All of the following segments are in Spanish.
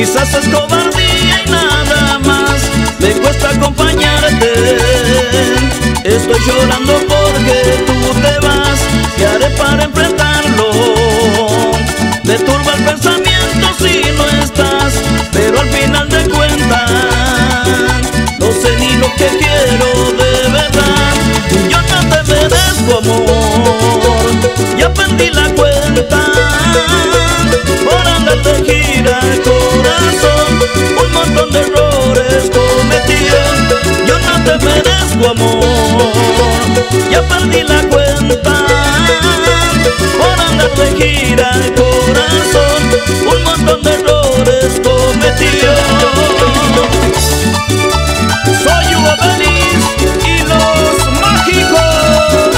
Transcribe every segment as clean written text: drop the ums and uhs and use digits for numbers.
Quizás es cobardía y nada más, me cuesta acompañarte. Estoy llorando porque tú te vas, ¿qué haré para enfrentarlo? Me turba el pensamiento si no estás, pero al final de cuentas no sé ni lo que quiero de verdad. Yo no te merezco amor, ya perdí la cuenta por andar de gira el corazón. Un montón de errores cometí, yo no te merezco amor, ya perdí la cuenta por andar de gira el corazón. Un montón de errores cometí. Soy Hugo Belis y Los Mágicos.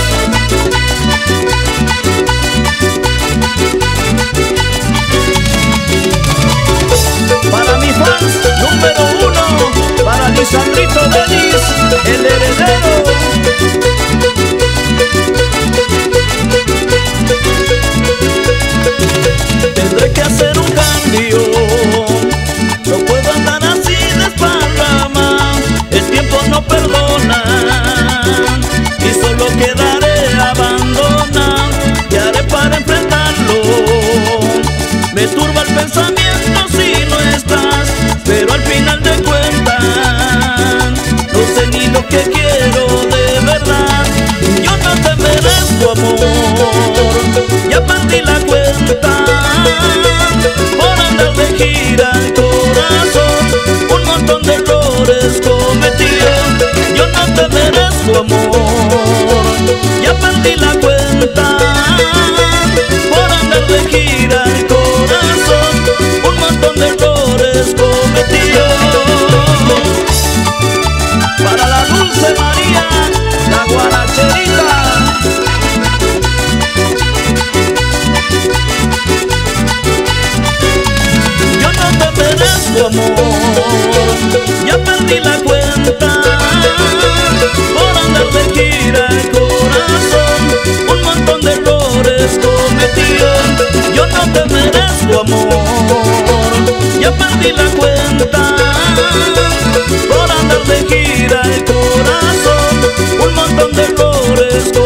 Para mi fans número uno, para mi Sandrito Belis, el heredero. Tendré que hacer un cambio, no puedo andar así de espalda más. El tiempo no perdona y solo quedaré abandonado. ¿Qué haré para enfrentarlo? Me turba el pensamiento si no estás, pero al final de cuentas no sé ni lo que quiero de verdad. Yo no te merezco amor, ya perdí la cuenta por andar de gira el corazón. Un montón de errores cometí, yo no te merezco amor, ya perdí la cuenta por andar de gira el corazón. Un montón de errores cometí. Para la Dulce María, la guaracherita. Yo no te merezco amor, ya perdí la cuenta por andar de gira el corazón. Un montón de errores cometí, yo no te merezco amor, ya perdí la cuenta por andar de gira el corazón. Un montón de errores cometí.